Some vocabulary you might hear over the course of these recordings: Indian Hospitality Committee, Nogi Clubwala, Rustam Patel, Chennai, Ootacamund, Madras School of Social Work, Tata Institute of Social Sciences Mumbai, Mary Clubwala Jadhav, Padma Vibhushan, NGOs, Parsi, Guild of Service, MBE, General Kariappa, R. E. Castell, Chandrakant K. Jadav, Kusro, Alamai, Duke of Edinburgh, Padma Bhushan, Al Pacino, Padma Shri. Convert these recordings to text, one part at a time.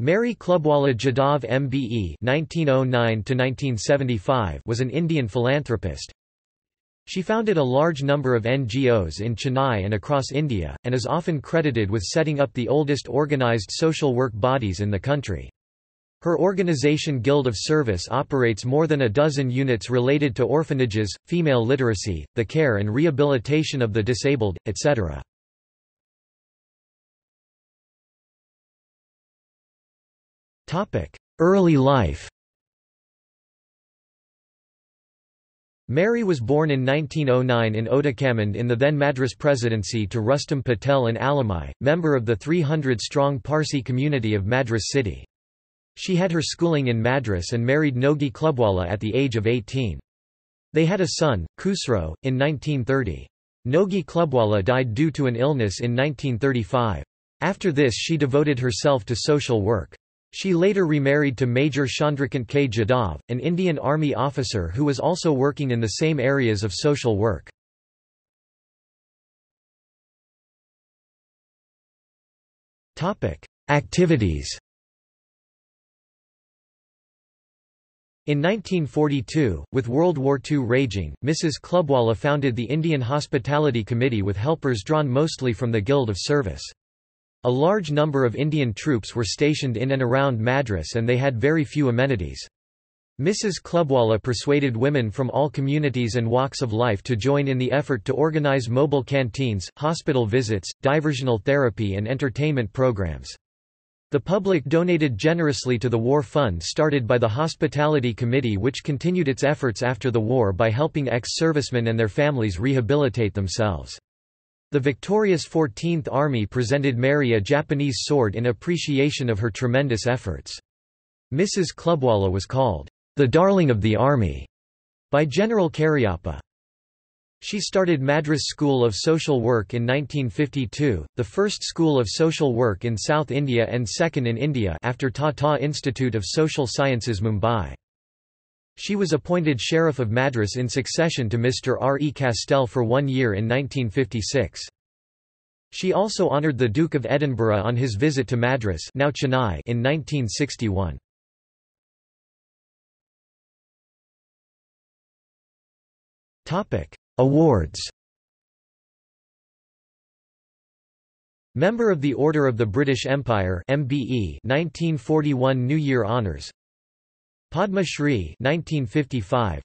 Mary Clubwala Jadhav MBE (1909–1975) was an Indian philanthropist. She founded a large number of NGOs in Chennai and across India, and is often credited with setting up the oldest organised social work bodies in the country. Her organisation Guild of Service operates more than a dozen units related to orphanages, female literacy, the care and rehabilitation of the disabled, etc. Early life. Mary was born in 1909 in Ootacamund in the then Madras Presidency to Rustam Patel and Alamai, member of the 300-strong Parsi community of Madras city. She had her schooling in Madras and married Nogi Clubwala at the age of 18. They had a son, Kusro, in 1930. Nogi Clubwala died due to an illness in 1935. After this she devoted herself to social work. She later remarried to Major Chandrakant K. Jadav, an Indian Army officer who was also working in the same areas of social work. Activities. In 1942, with World War II raging, Mrs. Clubwala founded the Indian Hospitality Committee with helpers drawn mostly from the Guild of Service. A large number of Indian troops were stationed in and around Madras and they had very few amenities. Mrs. Clubwala persuaded women from all communities and walks of life to join in the effort to organize mobile canteens, hospital visits, diversional therapy and entertainment programs. The public donated generously to the war fund started by the Hospitality Committee, which continued its efforts after the war by helping ex-servicemen and their families rehabilitate themselves. The victorious 14th Army presented Mary a Japanese sword in appreciation of her tremendous efforts. Mrs. Clubwala was called, "the darling of the army," by General Kariappa. She started Madras School of Social Work in 1952, the first school of social work in South India and second in India after Tata Institute of Social Sciences Mumbai. She was appointed Sheriff of Madras in succession to Mr. R. E. Castell for 1 year in 1956. She also honoured the Duke of Edinburgh on his visit to Madras, now Chennai, in 1961. Awards. Member of the Order of the British Empire (MBE) 1941 New Year Honours. Padma Shri 1955,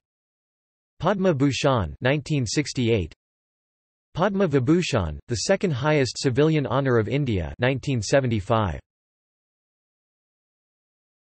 Padma Bhushan 1968, Padma Vibhushan, the second highest civilian honour of India 1975.